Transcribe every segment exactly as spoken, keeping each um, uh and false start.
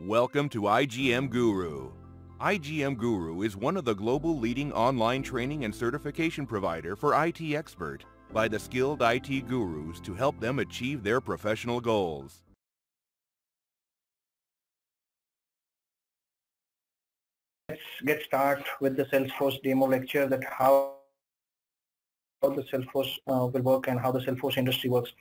Welcome to I G M Guru. I G M Guru is one of the global leading online training and certification provider for I T expert by the skilled I T gurus to help them achieve their professional goals. Let's get started with the Salesforce demo lecture, that how how the Salesforce uh, will work and how the Salesforce industry works.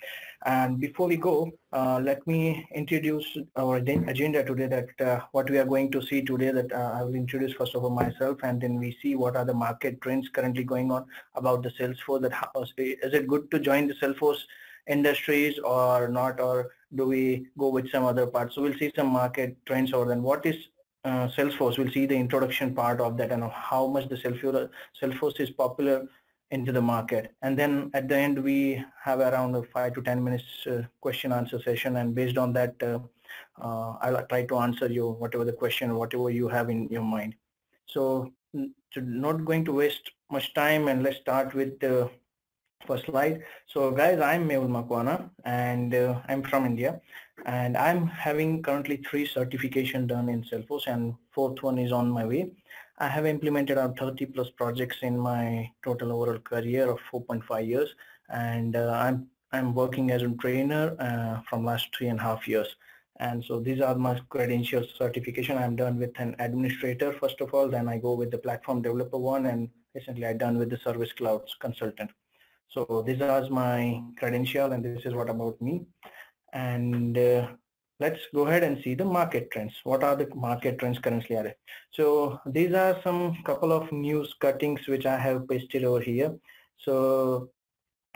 And before we go, uh, let me introduce our agenda today, that uh, what we are going to see today, that uh, I will introduce first of all myself, and then we see what are the market trends currently going on about the Salesforce, that how, is it good to join the Salesforce industries or not, or do we go with some other part. So we'll see some market trends, or then what is uh, Salesforce. We'll see the introduction part of that and how much the Salesforce, Salesforce is popular into the market. And then at the end we have around a five to ten minutes uh, question answer session, and based on that uh, uh, I'll try to answer you whatever the question, whatever you have in your mind. So, so not going to waste much time, and let's start with the first slide. So guys, I'm Mehul Makwana, and uh, I'm from India, and I'm having currently three certification done in Salesforce, and fourth one is on my way. I have implemented around thirty plus projects in my total overall career of four point five years, and uh, I'm I'm working as a trainer uh, from last three and a half years. And so these are my credentials certification. I'm done with an administrator first of all, then I go with the platform developer one, and recently I'm done with the service clouds consultant. So these are my credential, and this is what about me. And uh, let's go ahead and see the market trends. What are the market trends currently are? So these are some couple of news cuttings which I have pasted over here. So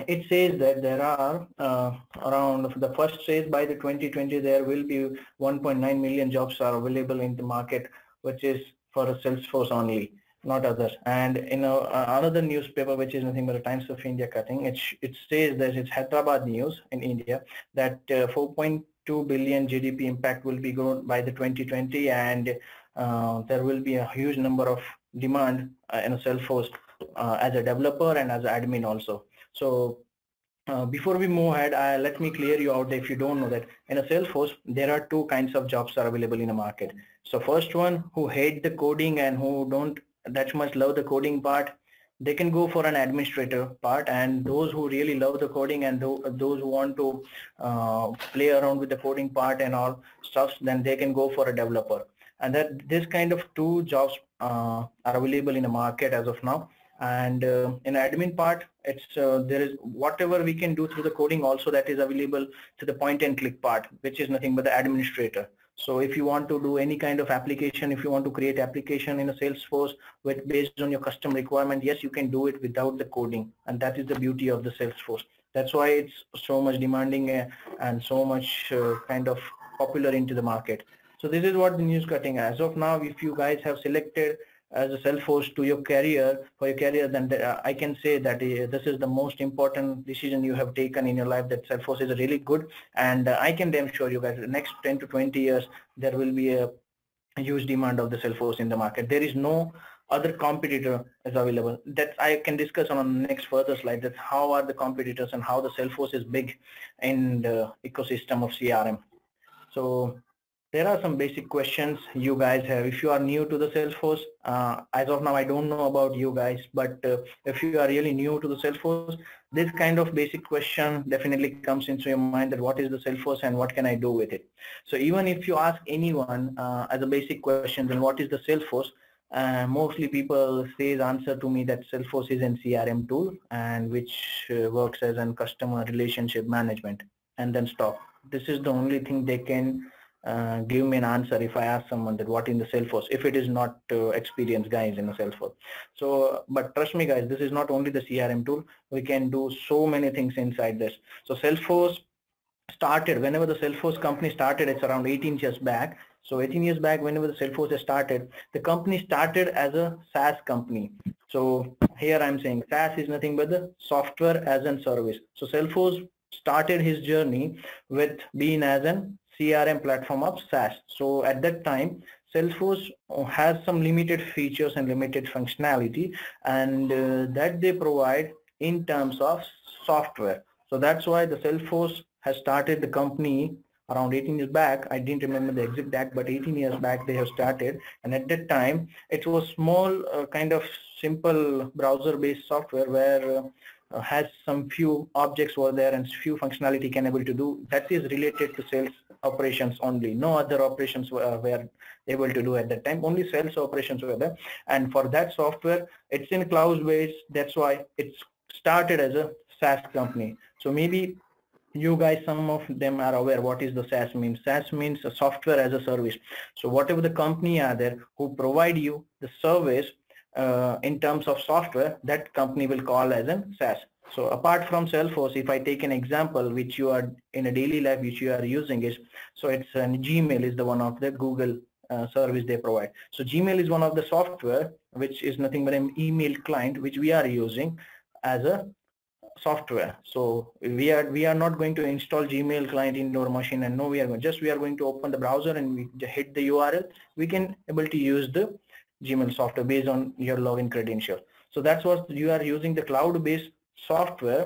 it says that there are uh, around, the first says by the twenty twenty there will be one point nine million jobs are available in the market, which is for a Salesforce only, not others. And in a, another newspaper, which is nothing but the Times of India cutting, it, it says that it's Hyderabad news in India, that uh, four point two billion G D P impact will be grown by the twenty twenty, and uh, there will be a huge number of demand uh, in a Salesforce uh, as a developer and as an admin also. So uh, before we move ahead, I, let me clear you out if you don't know that in a Salesforce there are two kinds of jobs are available in the market. So first one, who hate the coding and who don't that much love the coding part, they can go for an administrator part, and those who really love the coding and th those who want to uh, play around with the coding part and all stuff, then they can go for a developer. And that this kind of two jobs uh, are available in the market as of now. And uh, in admin part, it's uh, there is whatever we can do through the coding also, that is available to the point and click part, which is nothing but the administrator. So if you want to do any kind of application, if you want to create application in a Salesforce with based on your custom requirement, yes, you can do it without the coding, and that is the beauty of the Salesforce. That's why it's so much demanding and so much uh, kind of popular into the market. So this is what the news cutting as of now. If you guys have selected as a Salesforce to your career, for your career, then I can say that uh, this is the most important decision you have taken in your life, that Salesforce is really good. And uh, I can damn sure you guys, the next ten to twenty years, there will be a huge demand of the Salesforce in the market. There is no other competitor is available. That I can discuss on the next further slide, that how are the competitors and how the Salesforce is big in the ecosystem of C R M. So there are some basic questions you guys have. If you are new to the Salesforce, uh, as of now, I don't know about you guys, but uh, if you are really new to the Salesforce, this kind of basic question definitely comes into your mind, that what is the Salesforce and what can I do with it? So even if you ask anyone uh, as a basic question, then what is the Salesforce? Uh, mostly people say the answer to me that Salesforce is an C R M tool, and which uh, works as a customer relationship management, and then stop. This is the only thing they can Uh, give me an answer if I ask someone that what in the Salesforce, if it is not uh, experienced guys in the Salesforce. So, but trust me guys, this is not only the C R M tool, we can do so many things inside this. So Salesforce started, whenever the Salesforce company started, it's around eighteen years back. So eighteen years back, whenever the Salesforce started, the company started as a SaaS company. So here I'm saying SaaS is nothing but the software as a service. So Salesforce started his journey with being as an C R M platform of SaaS. So at that time, Salesforce has some limited features and limited functionality, and uh, that they provide in terms of software. So that's why the Salesforce has started the company around eighteen years back. I didn't remember the exact date, but eighteen years back they have started, and at that time it was small uh, kind of simple browser-based software where uh, Uh, has some few objects over there and few functionality can able to do that is related to sales operations only. No other operations were, were able to do at that time, only sales operations were there. And for that software, it's in cloud based, that's why it's started as a SaaS company. So maybe you guys, some of them are aware what is the SaaS means. SaaS means a software as a service. So whatever the company are there who provide you the service Uh, in terms of software, that company will call as a SaaS. So apart from Salesforce, if I take an example which you are in a daily life which you are using is, so it's an Gmail is the one of the Google uh, service they provide. So Gmail is one of the software which is nothing but an email client which we are using as a software. So we are we are not going to install Gmail client in our machine, and no we are just we are going to open the browser and we hit the U R L. We can able to use the Gmail software based on your login credential. So that's what you are using, the cloud-based software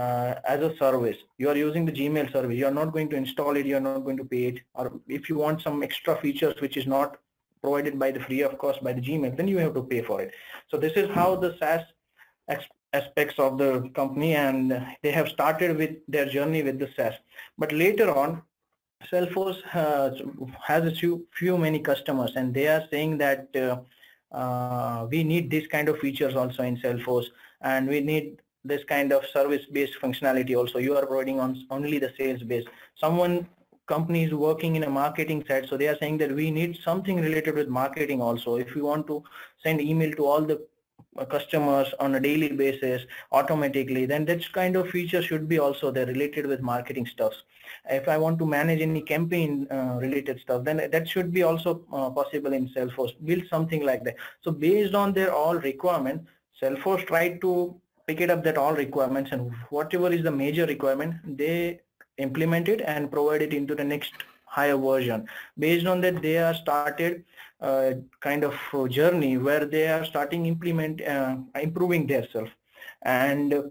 uh, as a service. You are using the Gmail service. You are not going to install it. You are not going to pay it. Or if you want some extra features which is not provided by the free of cost by the Gmail, then you have to pay for it. So this is how the SaaS aspects of the company, and they have started with their journey with the SaaS. But later on, Salesforce has, has a few, few many customers, and they are saying that uh, uh, we need this kind of features also in Salesforce, and we need this kind of service-based functionality also. You are providing on only the sales-based. Someone company is working in a marketing side, so they are saying that we need something related with marketing also. If we want to send email to all the customers on a daily basis automatically, then that kind of feature should be also there related with marketing stuff. If I want to manage any campaign uh, related stuff, then that should be also uh, possible in Salesforce. Build something like that. So based on their all requirements, Salesforce tried to pick it up that all requirements, and whatever is the major requirement, they implement it and provide it into the next higher version. Based on that, they are started uh, kind of journey where they are starting implement uh, improving themselves, and uh,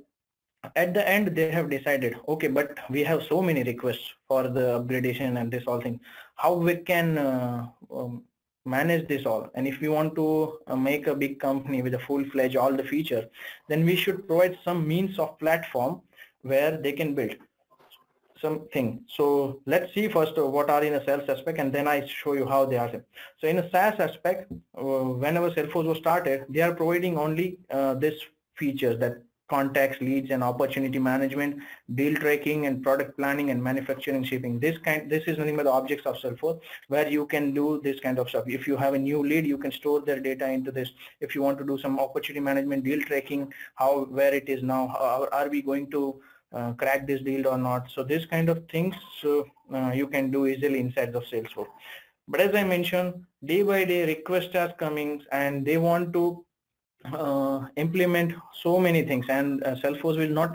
at the end they have decided, okay, but we have so many requests for the upgradation and this all thing, how we can uh, um, manage this all. And if we want to uh, make a big company with a full-fledged all the features, then we should provide some means of platform where they can build something. So let's see first what are in a sales aspect, and then I show you how they are. So in a SaaS aspect, uh, whenever Salesforce was started, they are providing only uh, this features that contacts, leads, and opportunity management, deal tracking, and product planning, and manufacturing shipping. This kind, this is nothing but the objects of Salesforce, where you can do this kind of stuff. If you have a new lead, you can store their data into this. If you want to do some opportunity management, deal tracking, how, where it is now, how are we going to uh, crack this deal or not? So this kind of things uh, uh, you can do easily inside of Salesforce. But as I mentioned, day by day requests are coming, and they want to Uh, implement so many things, and uh, Salesforce will not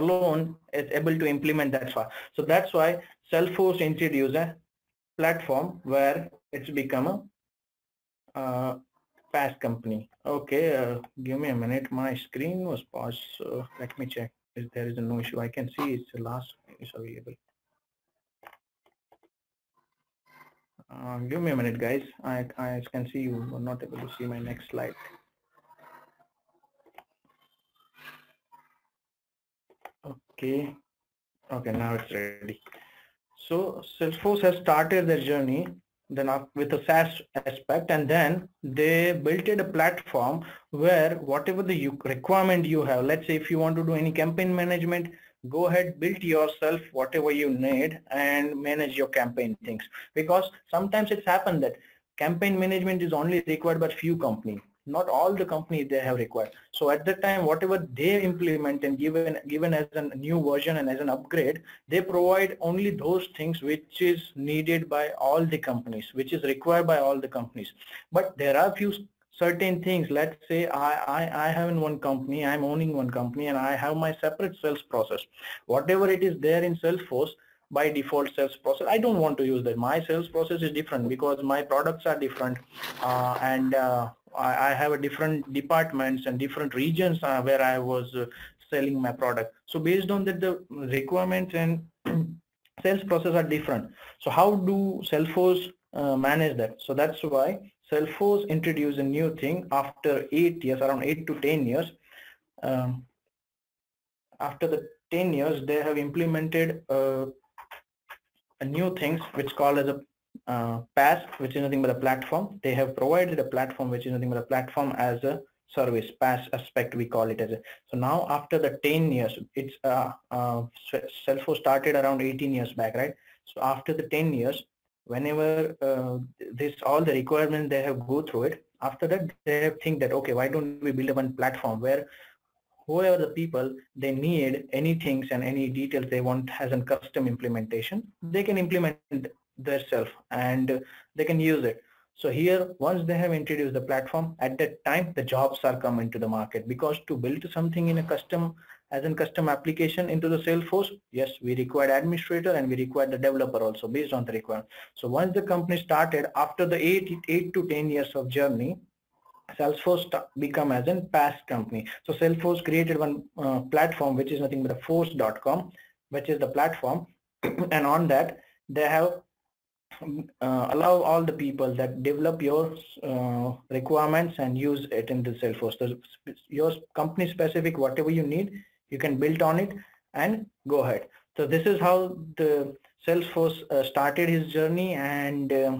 alone is able to implement that far. So that's why Salesforce introduced a platform where it's become a uh, SaaS company. Okay, uh, give me a minute. My screen was paused. So let me check if there is no issue. I can see it's the last is available. Uh, give me a minute, guys. I, I can see you are not able to see my next slide. Okay, okay, now it's ready. So Salesforce has started their journey then with a SaaS aspect, and then they built a platform where whatever the requirement you have, let's say if you want to do any campaign management, go ahead, build yourself whatever you need and manage your campaign things. Because sometimes it's happened that campaign management is only required by few companies. Not all the companies they have required. So at that time, whatever they implement and given given as a new version and as an upgrade, they provide only those things which is needed by all the companies, which is required by all the companies. But there are few certain things. Let's say I, I, I have in one company, I'm owning one company, and I have my separate sales process. Whatever it is there in Salesforce, by default sales process, I don't want to use that. My sales process is different because my products are different, uh, and uh, I, I have a different departments and different regions uh, where I was uh, selling my product. So based on that, the requirements and sales process are different. So how do Salesforce uh, manage that? So that's why Salesforce introduced a new thing after eight years, around eight to ten years. Um, after the ten years, they have implemented uh, a new things which called as a uh, PaaS, which is nothing but a platform. They have provided a platform which is nothing but a platform as a service, PaaS aspect we call it as a. So now after the ten years, it's uh, uh, Salesforce started around eighteen years back, right? So after the ten years, whenever uh, this all the requirements they have go through it, after that they have think that okay, why don't we build a one platform where whoever the people they need any things and any details they want as a custom implementation, they can implement themselves and they can use it. So here, once they have introduced the platform, at that time the jobs are coming to the market, because to build something in a custom, as in custom application into the Salesforce, yes, we require administrator and we require the developer also based on the requirement. So once the company started after the eight, eight to ten years of journey, Salesforce become as in PaaS company. So Salesforce created one uh, platform which is nothing but a force dot com, which is the platform, and on that they have Uh, allow all the people that develop your uh, requirements and use it in the Salesforce. So your company specific, whatever you need, you can build on it and go ahead. So this is how the Salesforce uh, started his journey, and uh,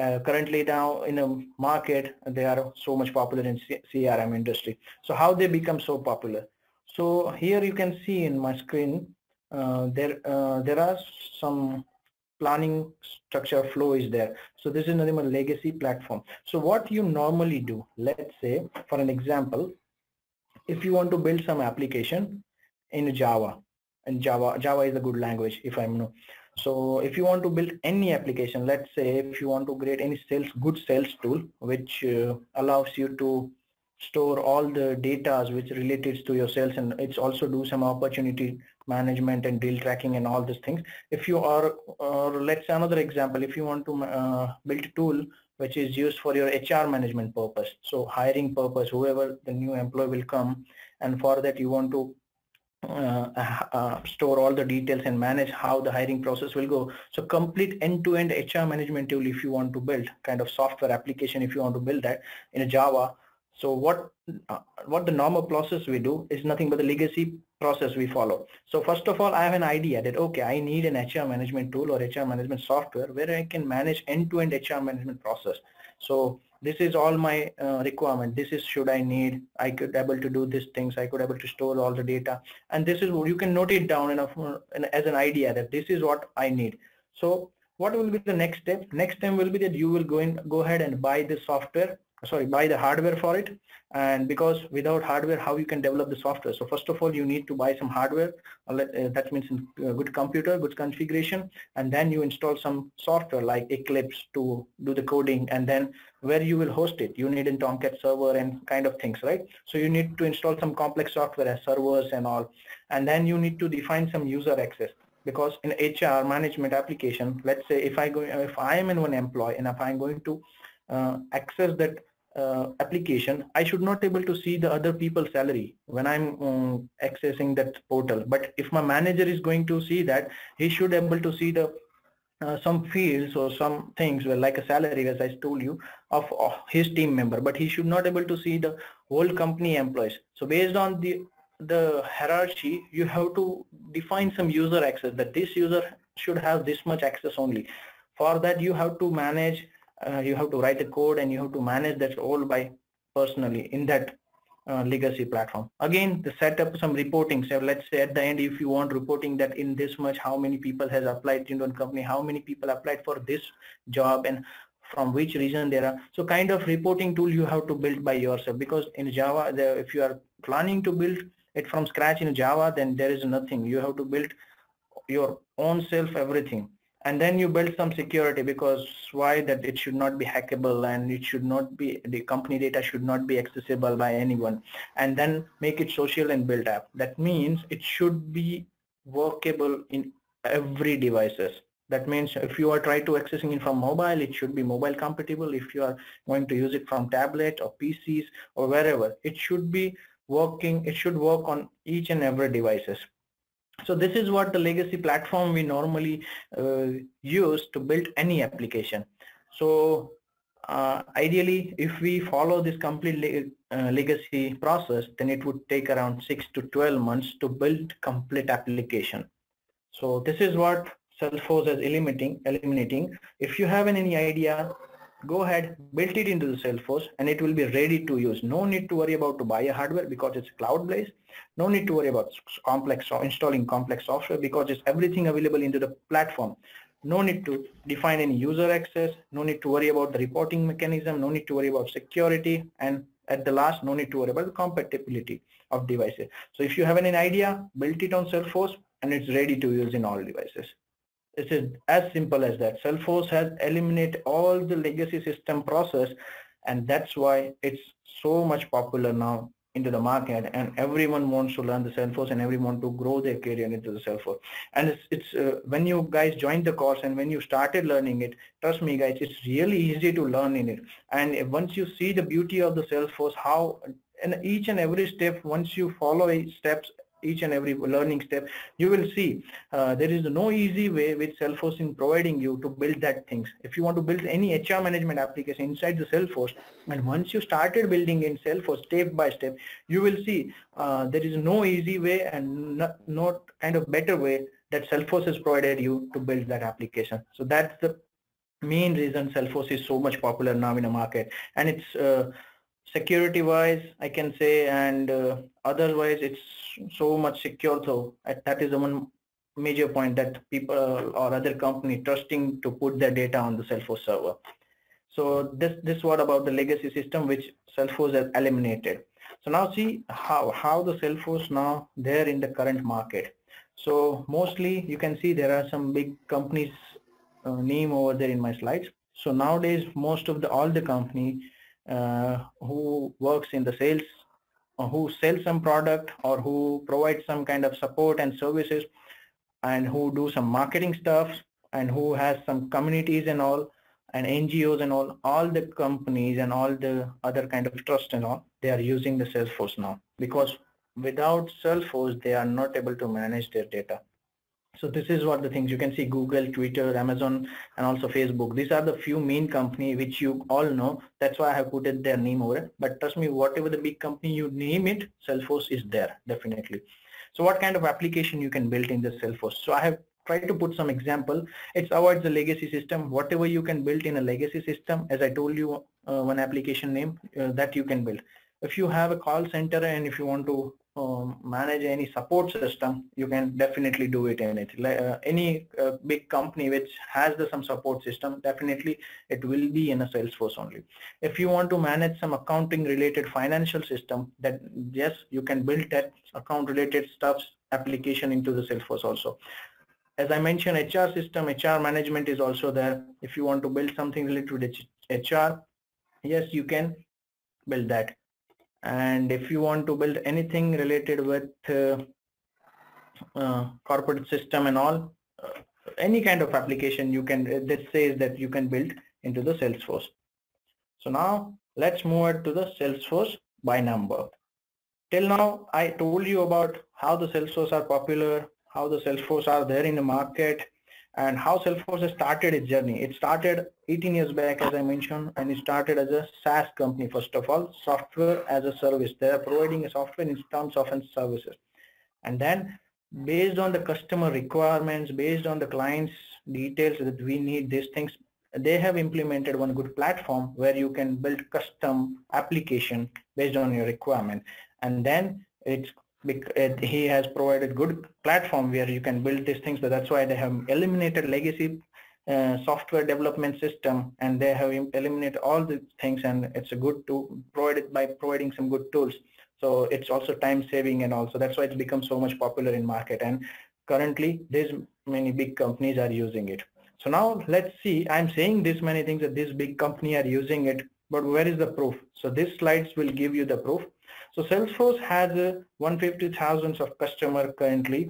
uh, currently now in the market they are so much popular in C CRM industry. So how they become so popular? So here you can see in my screen uh, there uh, there are some planning structure flow is there. So this is nothing but a legacy platform. So what you normally do, let's say for an example, if you want to build some application in Java, and Java Java is a good language if I know. So if you want to build any application, let's say if you want to create any sales good sales tool which uh, allows you to store all the data which related to your sales, and it's also do some opportunity management and deal tracking and all these things. If you are, or let's say another example, if you want to uh, build a tool which is used for your H R management purpose, so hiring purpose, whoever the new employee will come, and for that you want to uh, uh, store all the details and manage how the hiring process will go. So complete end-to-end H R management tool if you want to build, kind of software application if you want to build that in Java. So what uh, what the normal process we do is nothing but the legacy process we follow. So first of all, I have an idea that okay, I need an H R management tool or H R management software where I can manage end-to-end H R management process. So this is all my uh, requirement. This is should I need. I could able to do these things. I could able to store all the data. And this is what you can note it down in a, in a, as an idea that this is what I need. So what will be the next step? Next step will be that you will go in, go ahead and buy this software. Sorry, buy the hardware for it, and because without hardware how you can develop the software. So first of all you need to buy some hardware, that means a good computer, good configuration, and then you install some software like Eclipse to do the coding, and then where you will host it you need a Tomcat server and kind of things, right? So you need to install some complex software as servers and all, and then you need to define some user access, because in H R management application, let's say if I go, if I am in one employee and if I'm going to uh, access that Uh, application, I should not able to see the other people's salary when I'm um, accessing that portal. But if my manager is going to see that, he should able to see the uh, some fields or some things where like a salary, as I told you, of, of his team member, but he should not able to see the whole company employees. So based on the the hierarchy you have to define some user access, that this user should have this much access only. For that you have to manage, Uh, you have to write a code and you have to manage that all by personally in that uh, legacy platform. Again, the set up some reporting. So let's say at the end, if you want reporting that in this much, how many people has applied into a company, how many people applied for this job and from which region there are. So kind of reporting tool you have to build by yourself, because in Java, the, if you are planning to build it from scratch in Java, then there is nothing. You have to build your own self, everything. And then you build some security, because why that it should not be hackable and it should not be, the company data should not be accessible by anyone. And then make it social and build app. That means it should be workable in every devices. That means if you are trying to accessing it from mobile, it should be mobile compatible. If you are going to use it from tablet or P Cs or wherever, it should be working, it should work on each and every devices. So this is what the legacy platform we normally uh, use to build any application. So uh, ideally, if we follow this complete le uh, legacy process, then it would take around six to twelve months to build complete application. So this is what Salesforce is eliminating. eliminating. If you have any idea, go ahead, build it into the Salesforce and it will be ready to use. No need to worry about to buy a hardware because it's cloud-based. No need to worry about complex or installing complex software because it's everything available into the platform. No need to define any user access. No need to worry about the reporting mechanism. No need to worry about security. And at the last, no need to worry about the compatibility of devices. So if you have an idea, build it on Salesforce and it's ready to use in all devices. This is as simple as that. Salesforce has eliminated all the legacy system process, and that's why it's so much popular now into the market, and everyone wants to learn the Salesforce and everyone to grow their career into the Salesforce. And it's, it's uh, when you guys joined the course and when you started learning it, trust me guys, it's really easy to learn in it. And once you see the beauty of the Salesforce, how and each and every step, once you follow steps, each and every learning step, you will see uh, there is no easy way with Salesforce in providing you to build that things. If you want to build any H R management application inside the Salesforce, and once you started building in Salesforce step by step, you will see uh, there is no easy way and not, not kind of better way that Salesforce has provided you to build that application. So that's the main reason Salesforce is so much popular now in the market, and it's uh, security wise I can say, and uh, otherwise it's so much secure though. That is the one major point that people or other company trusting to put their data on the Salesforce server. So this this what about the legacy system which Salesforce has eliminated. So now see how how the Salesforce now there in the current market. So mostly you can see there are some big companies uh, name over there in my slides. So nowadays most of the all the company uh, who works in the sales, or who sells some product, or who provides some kind of support and services, and who do some marketing stuff, and who has some communities and all, and N G Os and all, all the companies and all the other kind of trust and all, they are using the Salesforce now, because without Salesforce they are not able to manage their data. So this is what the things you can see. Google, Twitter, Amazon, and also Facebook. These are the few main company which you all know. That's why I have put their name over it. But trust me, whatever the big company you name it, Salesforce is there definitely. So what kind of application you can build in the Salesforce? So I have tried to put some example. It avoids the legacy system. Whatever you can build in a legacy system, as I told you, uh, one application name uh, that you can build. If you have a call center and if you want to Um, manage any support system, you can definitely do it in it. Like, uh, any uh, big company which has the, some support system, definitely it will be in a Salesforce only. If you want to manage some accounting related financial system, that yes, you can build that account related stuffs application into the Salesforce also. As I mentioned, H R system, H R management is also there. If you want to build something related to H R, yes, you can build that. And if you want to build anything related with uh, uh, corporate system and all, uh, any kind of application you can, uh, this says that you can build into the Salesforce. So now let's move it to the Salesforce by number. Till now I told you about how the Salesforce are popular, how the Salesforce are there in the market, and how Salesforce has started its journey. It started eighteen years back, as I mentioned, and it started as a SaaS company, first of all, software as a service. They are providing a software in terms of and services. And then based on the customer requirements, based on the client's details that we need these things, they have implemented one good platform where you can build custom application based on your requirement. And then it's Because he has provided good platform where you can build these things, but that's why they have eliminated legacy uh, software development system, and they have eliminated all the things, and it's a good to provide it by providing some good tools. So it's also time saving and also that's why it's become so much popular in market, and currently there's many big companies are using it. So now let's see, I'm saying this many things that this big company are using it, but where is the proof? So these slides will give you the proof. So Salesforce has uh, one hundred fifty thousand of customer currently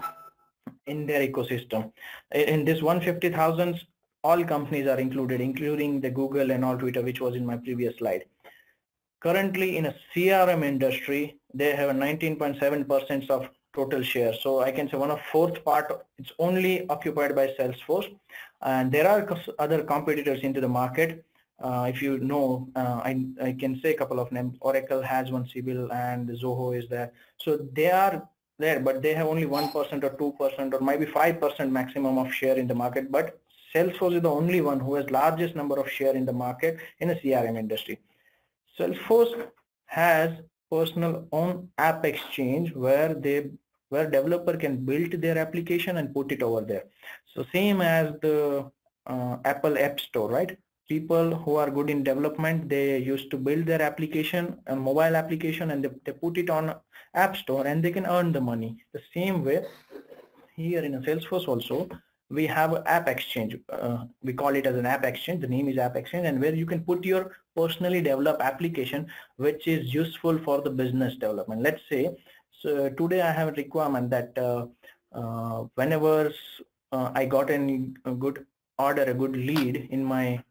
in their ecosystem. In this one hundred fifty thousand, all companies are included, including the Google and all Twitter, which was in my previous slide. Currently in a C R M industry, they have a nineteen point seven percent of total share. So I can say one of fourth part, it's only occupied by Salesforce, and there are other competitors into the market. Uh, if you know, uh, I, I can say a couple of names. Oracle has one, Sybil, and Zoho is there. So they are there, but they have only one percent or two percent or maybe five percent maximum of share in the market. But Salesforce is the only one who has largest number of share in the market in the C R M industry. Salesforce has personal own app exchange where they where developer can build their application and put it over there. So same as the uh, Apple App Store, right? People who are good in development, they used to build their application, a mobile application, and they, they put it on App Store and they can earn the money. The same way here in Salesforce also, we have AppExchange. Uh, we call it as an AppExchange. The name is AppExchange, and where you can put your personally developed application, which is useful for the business development. Let's say, so today I have a requirement that uh, uh, whenever uh, I got a good order, a good lead in my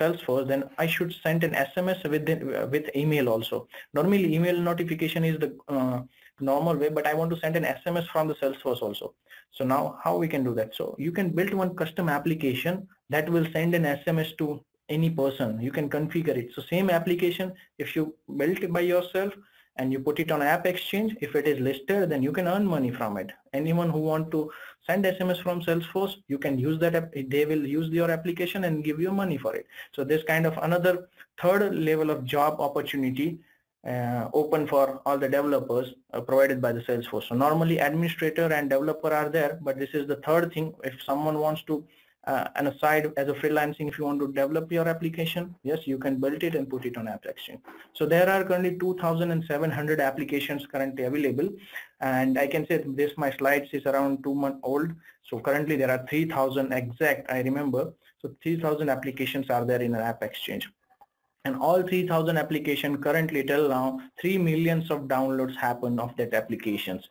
Salesforce, then I should send an S M S with the, with email also. Normally, email notification is the uh, normal way, but I want to send an S M S from the Salesforce also. So now how we can do that? So you can build one custom application that will send an S M S to any person. You can configure it. So same application, if you built it by yourself and you put it on AppExchange, if it is listed, then you can earn money from it. Anyone who want to send S M S from Salesforce, you can use that app. They will use your application and give you money for it. So this kind of another third level of job opportunity Uh, open for all the developers uh, provided by the Salesforce. So normally administrator and developer are there, but this is the third thing. If someone wants to, uh, and aside as a freelancing, if you want to develop your application, yes, you can build it and put it on AppExchange. So there are currently two thousand seven hundred applications currently available, and I can say this, my slides is around two months old. So currently there are three thousand exact, I remember. So three thousand applications are there in an AppExchange. And all three thousand applications currently till now, three millions of downloads happen of that applications.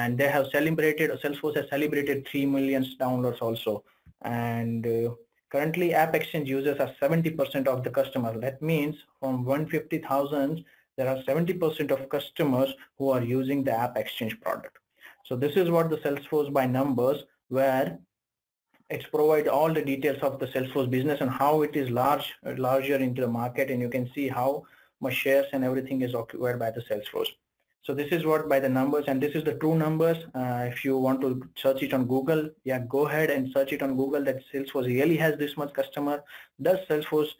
And they have celebrated, Salesforce has celebrated three million downloads also. And uh, currently AppExchange users are seventy percent of the customers. That means from one hundred fifty thousand, there are seventy percent of customers who are using the AppExchange product. So this is what the Salesforce by numbers, where it's provide all the details of the Salesforce business and how it is large, larger into the market, and you can see how much shares and everything is occupied by the Salesforce. So this is what by the numbers, and this is the true numbers. Uh, if you want to search it on Google, yeah, go ahead and search it on Google that Salesforce really has this much customer. Does Salesforce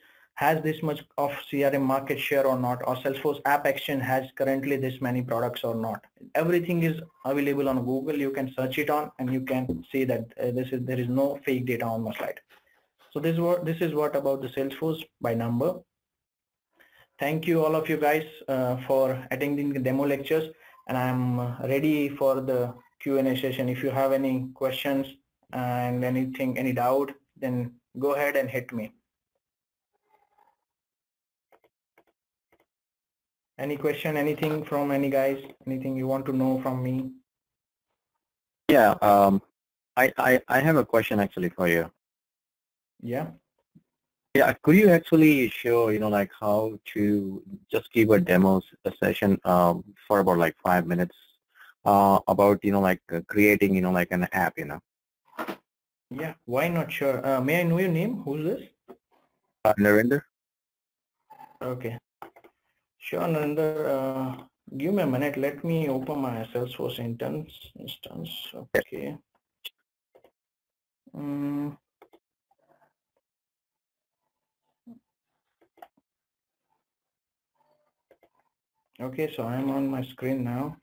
has this much of C R M market share or not, or Salesforce AppExchange has currently this many products or not? Everything is available on Google. You can search it on, and you can see that uh, this is there is no fake data on my slide. So this what this is what about the Salesforce by number. Thank you all of you guys uh, for attending the demo lectures, and I'm ready for the Q and A session. If you have any questions and anything, any doubt, then go ahead and hit me. Any question, anything from any guys, anything you want to know from me? Yeah, um, I, I, I have a question actually for you. Yeah? Yeah, could you actually show, you know, like how to just give a demo session um, for about like five minutes uh, about, you know, like creating, you know, like an app, you know? Yeah, why not? Sure. Uh, may I know your name? Who's this? Uh, Narendra. Okay. Sure, Narendra, uh, give me a minute. Let me open my Salesforce instance. instance. Okay. Um, okay, so I'm on my screen now.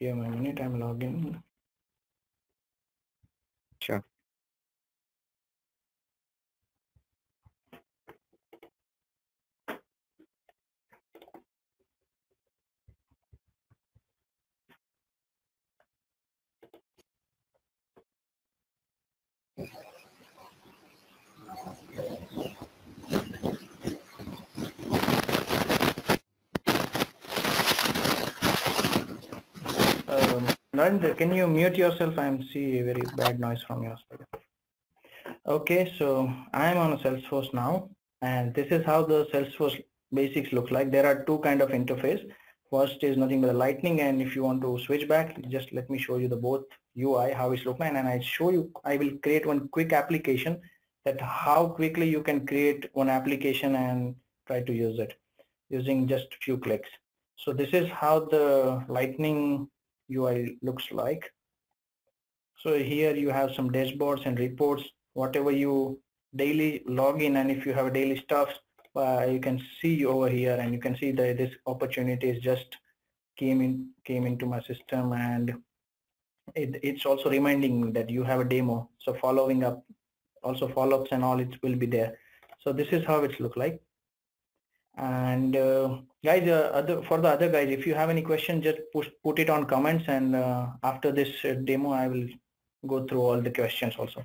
Give me a minute, I'm logging. Sure. Narendra, can you mute yourself? I am seeing very bad noise from your side. Okay, so I am on Salesforce now, and this is how the Salesforce basics look like. There are two kind of interface. First is nothing but the lightning, and if you want to switch back, just let me show you the both U I, how it's look like, and I show you, I will create one quick application that how quickly you can create one application and try to use it using just few clicks. So this is how the lightning U I looks like. So here you have some dashboards and reports, whatever you daily log in, and if you have daily stuff, uh, you can see over here, and you can see that this opportunity is just came in came into my system, and it, it's also reminding me that you have a demo, so following up, also follow-ups and all, it will be there. So this is how it's look like. And uh, guys, uh, other, for the other guys, if you have any question, just push, put it on comments, and uh, after this uh, demo I will go through all the questions also.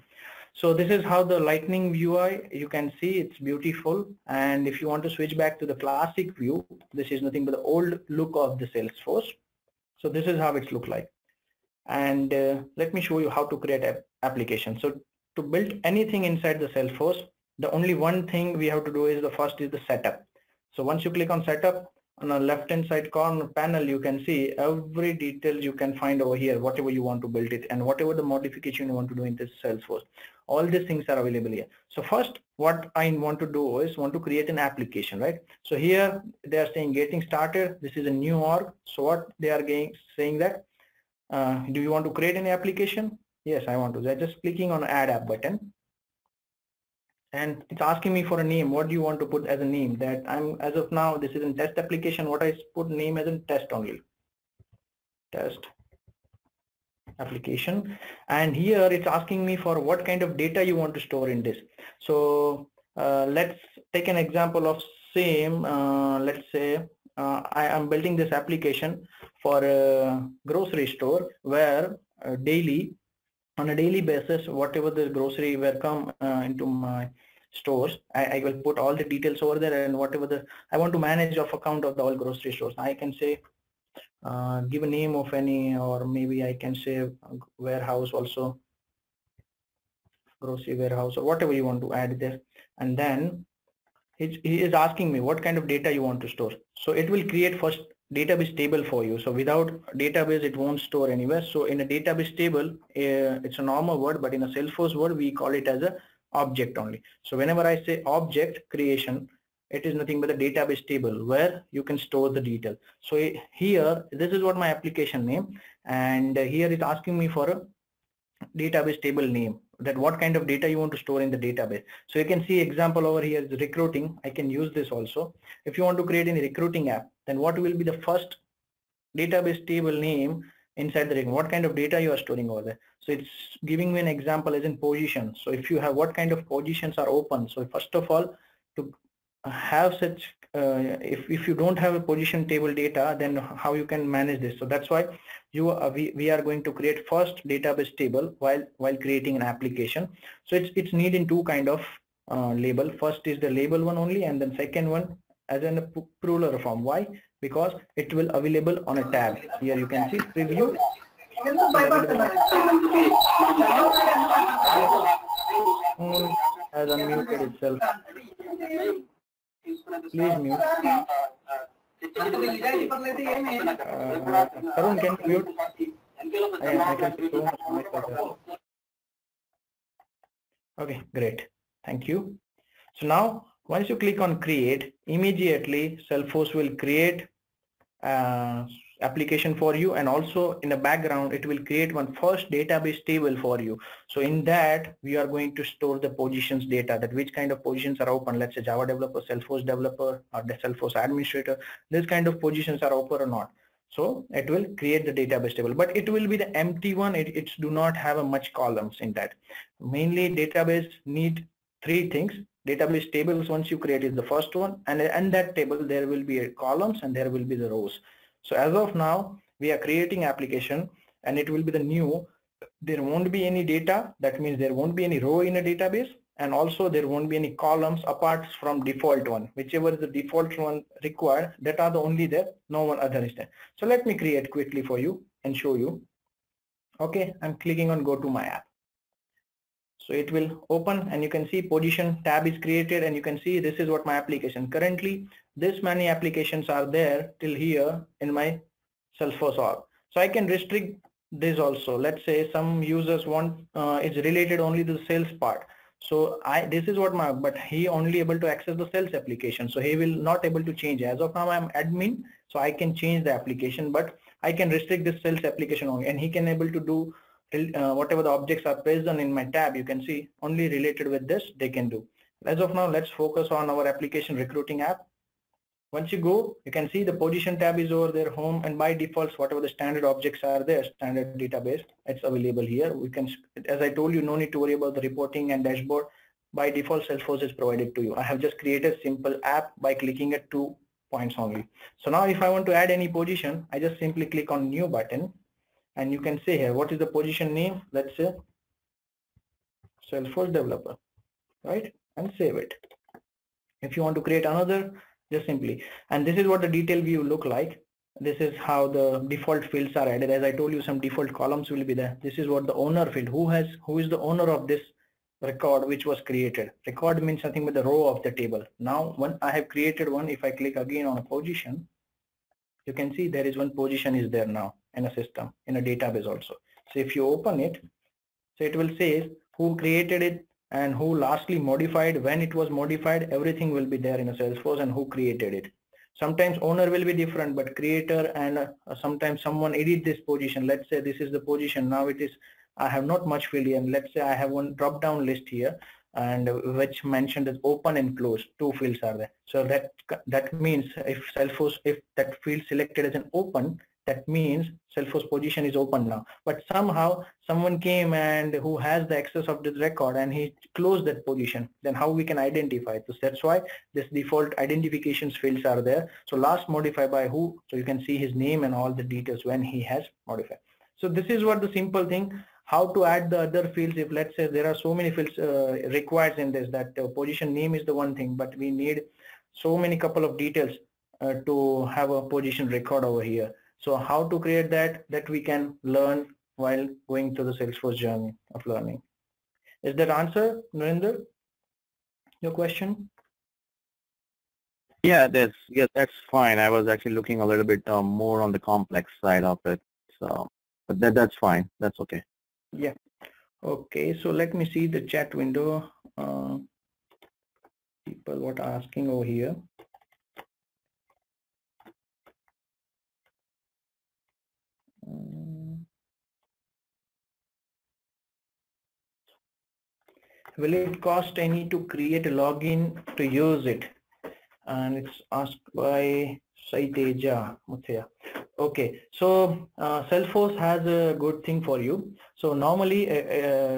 So this is how the lightning U I, you can see it's beautiful. And if you want to switch back to the classic view, this is nothing but the old look of the Salesforce. So this is how it's look like. And uh, let me show you how to create an application. So to build anything inside the Salesforce, the only one thing we have to do is the first is the setup. So once you click on setup, on the left hand side corner panel, you can see every detail you can find over here, whatever you want to build it and whatever the modification you want to do in this Salesforce. All these things are available here. So first, what I want to do is want to create an application, right? So here they are saying getting started. This is a new org. So what they are getting, saying that, uh, do you want to create an application? Yes, I want to. So I'm just clicking on add app button. And it's asking me for a name. What do you want to put as a name? That I'm, as of now, this is a test application. What I put name as a test only. Test application. And here it's asking me for what kind of data you want to store in this. So uh, let's take an example of same. Uh, let's say uh, I am building this application for a grocery store where uh, daily, on a daily basis, whatever the grocery were come uh, into my stores, I, I will put all the details over there, and whatever the I want to manage of account of the all grocery stores, I can say uh, give a name of any, or maybe I can say warehouse also, grocery warehouse, or whatever you want to add there. And then it, he is asking me what kind of data you want to store. So it will create first database table for you. So without database, it won't store anywhere. So in a database table, uh, it's a normal word, but in a Salesforce word, we call it as a object only. So whenever I say object creation, it is nothing but a database table where you can store the detail. So it, here, this is what my application name, and here it's asking me for a database table name, that what kind of data you want to store in the database. So you can see example over here is recruiting. I can use this also. If you want to create any recruiting app, then what will be the first database table name inside the, what kind of data you are storing over there. So it's giving me an example as in position. So if you have what kind of positions are open. So first of all, to have such, uh, if, if you don't have a position table data, then how you can manage this. So that's why you uh, we, we are going to create first database table while while creating an application. So it's it's needing two kind of uh, label. First is the label one only, and then second one as in a plural form. Why? Because it will available on a tab. Here you can see preview. Mm, has unmuted itself. Please mute. Uh, Tarun, can you mute? I, I can see so much on my computer. Okay, great. Thank you. So now, once you click on create, immediately Salesforce will create uh, application for you, and also in the background it will create one first database table for you. So in that we are going to store the positions data, that which kind of positions are open. Let's say Java developer, Salesforce developer, or the Salesforce administrator, this kind of positions are open or not. So it will create the database table, but it will be the empty one. It, it do not have a much columns in that. Mainly database need three things. Database tables once you create is the first one, and in that table there will be a columns and there will be the rows. So as of now, we are creating application, and it will be the new. There won't be any data. That means there won't be any row in a database, and also there won't be any columns apart from default one. Whichever is the default one required, that are the only there. No one other is there. So let me create quickly for you and show you. Okay, I'm clicking on go to my app. So it will open and you can see position tab is created and you can see this is what my application. Currently, this many applications are there till here in my Salesforce org. So I can restrict this also. Let's say some users want, uh, it's related only to the sales part. So I, this is what my, but he only able to access the sales application. So he will not able to change. As of now, I'm admin, so I can change the application, but I can restrict this sales application only, and he can able to do uh, whatever the objects are present in my tab. You can see only related with this they can do. As of now, let's focus on our application recruiting app. Once you go, you can see the position tab is over there, home, and by default, whatever the standard objects are there, standard database, it's available here. We can, as I told you, no need to worry about the reporting and dashboard. By default, Salesforce is provided to you. I have just created simple app by clicking at two points only. So now if I want to add any position, I just simply click on new button and you can see here, what is the position name? Let's say Salesforce developer, right? And save it. If you want to create another, just simply, and this is what the detail view look like. This is how the default fields are added. As I told you, some default columns will be there. This is what the owner field, who has, who is the owner of this record which was created. Record means nothing but the row of the table. Now when I have created one, if I click again on a position, you can see there is one position is there now in a system, in a database also. So if you open it, so it will say who created it, and who lastly modified, when it was modified, everything will be there in a Salesforce and who created it. Sometimes owner will be different, but creator and uh, sometimes someone edit this position. Let's say this is the position. Now it is, I have not much field here. And let's say I have one drop down list here and which mentioned as open and closed. Two fields are there. So that, that means if Salesforce, if that field selected as an open, that means Salesforce position is open now, but somehow someone came and who has the access of this record and he closed that position, then how we can identify it? So that's why this default identifications fields are there. So last modified by who, so you can see his name and all the details when he has modified. So this is what the simple thing, how to add the other fields. If let's say there are so many fields uh, required in this, that uh, position name is the one thing, but we need so many couple of details uh, to have a position record over here. So how to create that, that we can learn while going through the Salesforce journey of learning. Is that answer, Narendra, your question? Yeah, that's, yes, that's fine. I was actually looking a little bit um, more on the complex side of it. So, but that, that's fine. That's okay. Yeah. Okay. So let me see the chat window. Uh, people what are asking over here. Will it cost any to create a login to use it? And it's asked by Saiteja Mutya. Okay, so uh, Salesforce has a good thing for you. So normally, uh,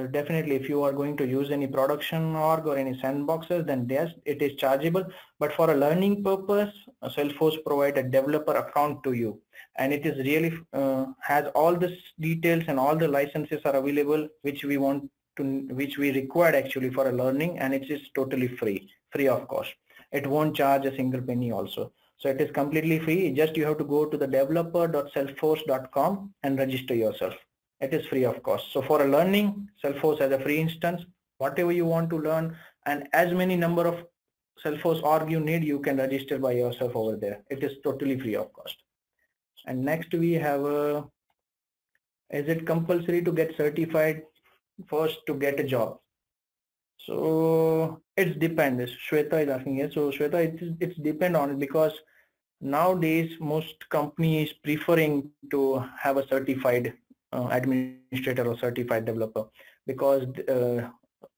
uh, definitely if you are going to use any production org or any sandboxes, then yes, it is chargeable. But for a learning purpose, Salesforce provides a developer account to you. And it is really uh, has all the details and all the licenses are available which we want to, which we required actually for a learning, and it is totally free, free of cost. It won't charge a single penny also. So it is completely free. Just you have to go to the developer dot salesforce dot com and register yourself. It is free of cost. So for a learning, Salesforce has a free instance, whatever you want to learn, and as many number of Salesforce org you need, you can register by yourself over there. It is totally free of cost. And next we have a, is it compulsory to get certified first to get a job? So it's depends. Shweta is asking here. So Shweta, it's, it's depend on it, because nowadays most companies preferring to have a certified uh, administrator or certified developer, because uh,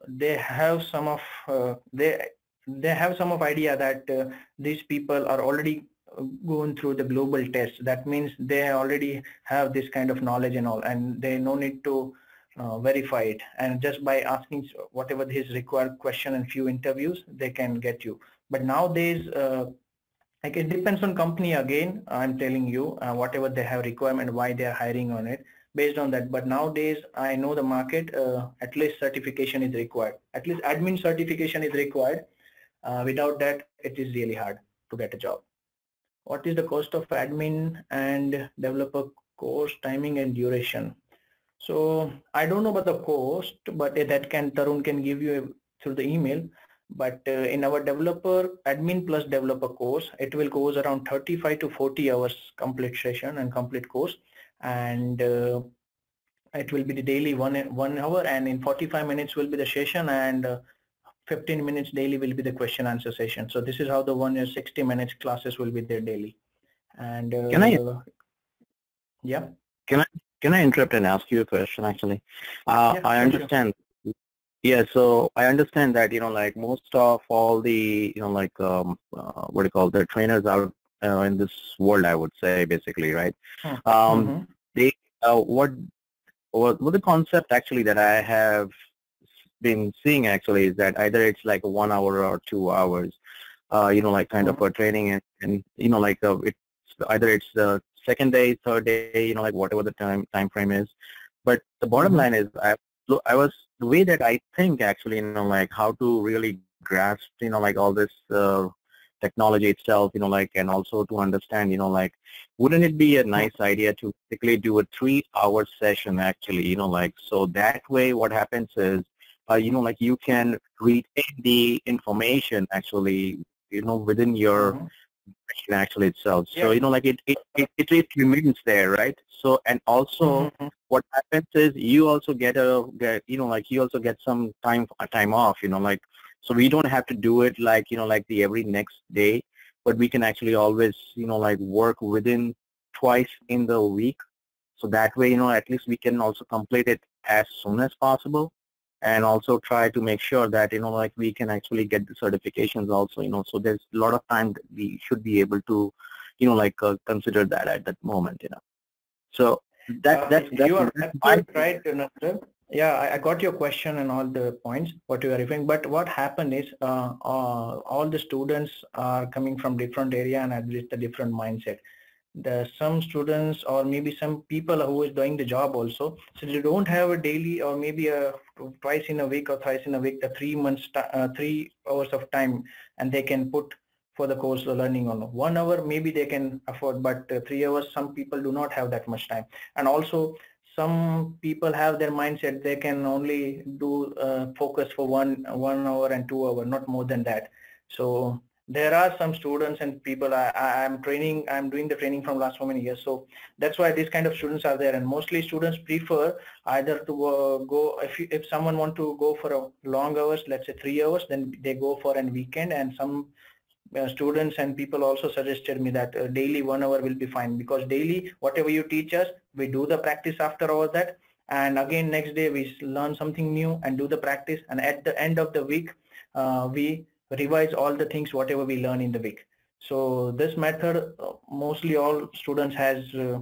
they have some of uh, they they have some of idea that uh, these people are already going through the global test. That means they already have this kind of knowledge and all, and they no need to uh, verify it, and just by asking whatever his required question and few interviews they can get you. But nowadays uh, like it depends on company again, I'm telling you, uh, whatever they have requirement, why they are hiring on it, based on that. But nowadays I know the market, uh, at least certification is required, at least admin certification is required. Uh, without that it is really hard to get a job. What is the cost of admin and developer course, timing and duration? So I don't know about the cost, but that can Tarun can give you through the email. But uh, in our developer admin plus developer course, it will goes around thirty-five to forty hours complete session and complete course, and uh, it will be the daily one one hour, and in forty-five minutes will be the session, and uh, fifteen minutes daily will be the question answer session. So this is how the one year sixty minutes classes will be there daily. And uh, can I? Yeah. Can I can I interrupt and ask you a question? Actually, uh, yeah, I understand. Sure. Yeah, so I understand that, you know, like most of all the, you know, like um, uh, what do you call the trainers out uh, in this world, I would say, basically, right? Huh. Um, mm-hmm. They uh, what, what what the concept actually that I have been seeing actually is that either it's like one hour or two hours, uh, you know, like kind mm-hmm. of a training, and, and you know, like uh, it's either it's the second day, third day, you know, like whatever the time time frame is. But the bottom mm-hmm. line is, I I was. The way that I think actually, you know, like how to really grasp, you know, like all this uh, technology itself, you know, like, and also to understand, you know, like, wouldn't it be a nice idea to basically do a three hour session actually, you know, like, so that way what happens is, uh, you know, like you can retain the information actually, you know, within your brain actually itself. Yeah. So, you know, like it, it, it, it, it remains there, right? So, and also mm-hmm. what happens is you also get a, get, you know, like you also get some time, time off, you know, like, so we don't have to do it like, you know, like the every next day, but we can actually always, you know, like work within twice in the week. So that way, you know, at least we can also complete it as soon as possible, and also try to make sure that, you know, like we can actually get the certifications also, you know, so there's a lot of time that we should be able to, you know, like uh, consider that at that moment, you know. So that, uh, that's, that's you are absolutely right, Narendra. Yeah, I, I got your question and all the points what you are referring. But what happened is uh, uh, all the students are coming from different area and at least a different mindset. The some students or maybe some people who is doing the job also, so they don't have a daily or maybe a twice in a week or thrice in a week, the three months, uh, three hours of time, and they can put for the course of learning on one hour maybe they can afford, but uh, three hours some people do not have that much time, and also some people have their mindset they can only do uh, focus for one one hour and two hour, not more than that. So there are some students and people I am training, I'm doing the training from last so many years, so that's why these kind of students are there, and mostly students prefer either to uh, go, if, you, if someone want to go for a long hours, let's say three hours, then they go for a weekend, and some Uh, students and people also suggested me that uh, daily one hour will be fine, because daily whatever you teach us we do the practice after all that, and again next day we learn something new and do the practice, and at the end of the week uh, we revise all the things whatever we learn in the week. So this method uh, mostly all students has uh,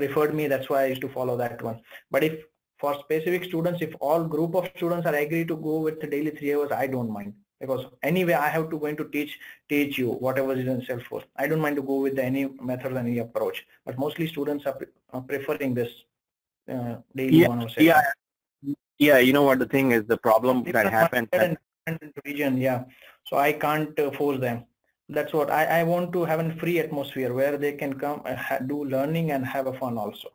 preferred me, that's why I used to follow that one. But if for specific students, if all group of students are agree to go with the daily three hours, I don't mind. Because anyway, I have to go into teach teach you whatever is in Salesforce. I don't mind to go with any method, any approach. But mostly students are, pre are preferring this uh, daily yeah, one or second. Yeah, yeah. You know what the thing is, the problem that happens. And, and region, yeah. So I can't uh, force them. That's what I I want to have a free atmosphere where they can come and ha do learning and have a fun also.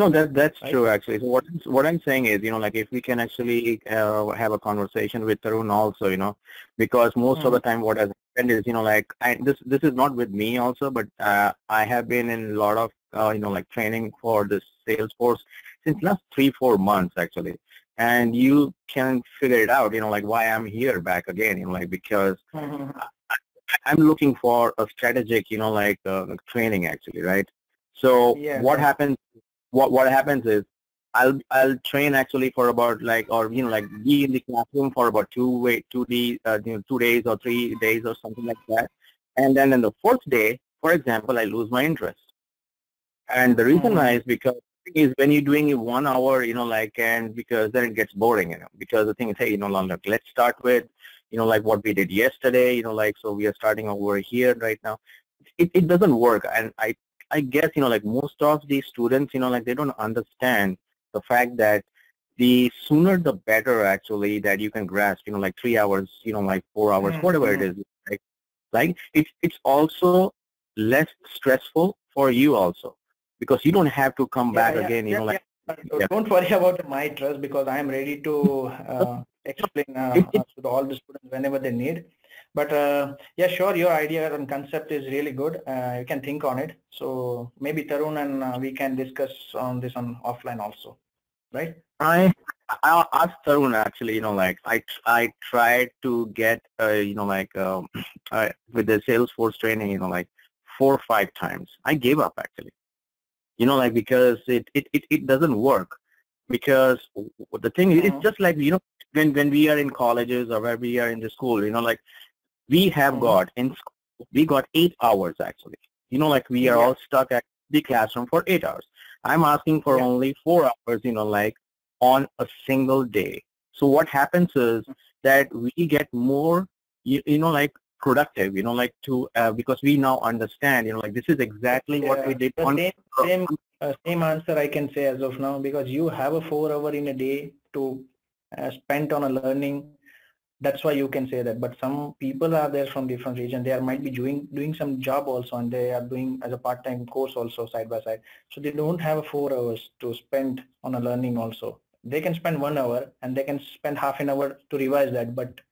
No, that that's right. True actually. So what what I'm saying is, you know, like if we can actually uh, have a conversation with Tarun also, you know, because most mm-hmm. of the time what has happened is, you know, like I, this this is not with me also, but uh, I have been in a lot of uh, you know, like training for this Salesforce since last three four months actually, and you can figure it out, you know, like why I'm here back again, you know, like because mm-hmm. I, I'm looking for a strategic, you know, like uh, training actually, right? So yeah, what yeah. happens? What what happens is I'll I'll train actually for about like, or you know, like be in the classroom for about two way two d uh, you know, two days or three days or something like that, and then on the fourth day, for example, I lose my interest. And the reason why is because is when you're doing it one hour, you know, like, and because then it gets boring, you know, because the thing is, hey, you know, like, let's start with, you know, like what we did yesterday, you know, like, so we are starting over here right now. It it doesn't work, and I. I guess, you know, like most of these students, you know, like they don't understand the fact that the sooner the better actually that you can grasp, you know, like three hours, you know, like four hours, mm-hmm. whatever it is. Like, like it's, it's also less stressful for you also, because you don't have to come yeah, back yeah, again, you yeah, know, yeah. like Yeah. Don't worry about my trust, because I am ready to uh, explain uh, to all the students whenever they need. But uh, yeah, sure, your idea and concept is really good. Uh, you can think on it. So maybe Tarun and uh, we can discuss on this on offline also, right? I I asked Tarun actually. You know, like I I tried to get uh, you know like um, I, with the Salesforce training. You know, like four or five times. I gave up actually. You know, like because it it it, it doesn't work. Because the thing is, mm-hmm. it's just like you know when when we are in colleges or where we are in the school. You know, like. We have mm-hmm. got in school, we got eight hours actually. You know, like we are yeah. all stuck at the classroom for eight hours. I'm asking for yeah. only four hours. You know, like on a single day. So what happens is that we get more, you, you know, like productive. You know, like to uh, because we now understand. You know, like this is exactly yeah. what we did. The on same same, uh, same answer I can say as of now, because you have a four hour in a day to uh, spend on a learning. That's why you can say that. But some people are there from different region. They are, might be doing doing some job also, and they are doing as a part-time course also side by side. So they don't have four hours to spend on a learning also. They can spend one hour and they can spend half an hour to revise that. But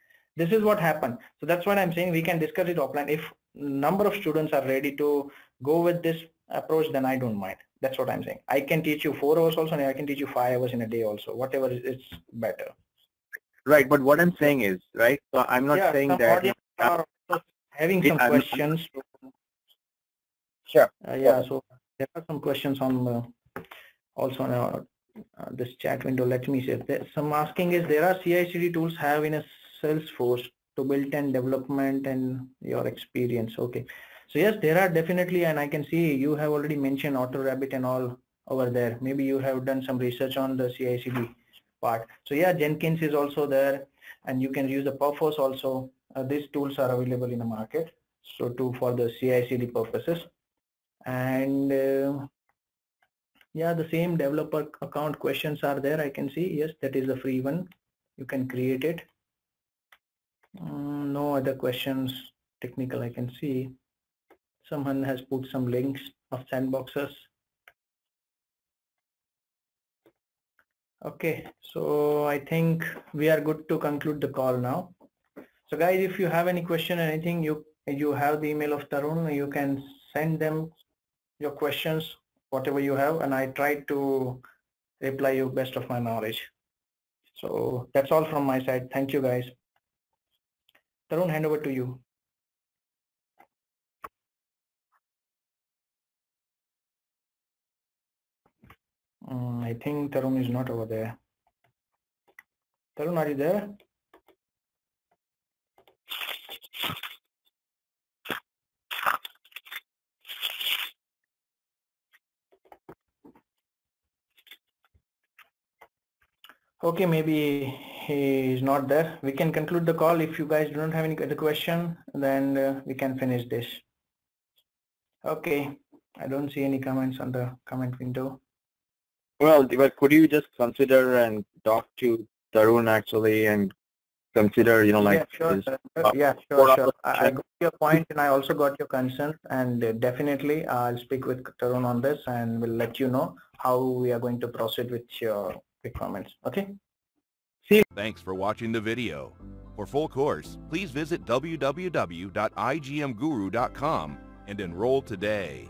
this is what happened. So that's what I'm saying. We can discuss it offline. If number of students are ready to go with this approach, then I don't mind. That's what I'm saying. I can teach you four hours also, and I can teach you five hours in a day also. Whatever is, it's better. Right, but what I'm saying is, right, so I'm not yeah, saying that are having some I'm, questions. Sure. Uh, yeah, so there are some questions on uh, also on our, uh, this chat window. Let me see. Some asking is, there are C I C D tools have in a Salesforce to build and development and your experience. Okay. So yes, there are definitely, and I can see you have already mentioned AutoRabbit and all over there. Maybe you have done some research on the C I C D. Part. So yeah, Jenkins is also there, and you can use the PowerForce also. Uh, these tools are available in the market, so too for the C I C D purposes. And uh, yeah, the same developer account questions are there. I can see yes, that is the free one. You can create it. Um, no other questions technical I can see. Someone has put some links of sandboxes. Okay, so I think we are good to conclude the call now. So guys, if you have any question or anything, you you have the email of Tarun. You can send them your questions, whatever you have, and I try to reply you best of my knowledge. So that's all from my side. Thank you guys. Tarun, hand over to you. Um, I think Tarun is not over there. Tarun, are you there? Okay, maybe he is not there. We can conclude the call. If you guys do not have any other question, then uh, we can finish this. Okay, I don't see any comments on the comment window. Well, but could you just consider and talk to Tarun actually and consider, you know, like... Yeah, sure, his, uh, yeah, sure, sure. I, I got your point, and I also got your concern, and uh, definitely I'll speak with Tarun on this, and we'll let you know how we are going to proceed with your requirements. Okay? See you. Thanks for watching the video. For full course, please visit w w w dot I G M guru dot com and enroll today.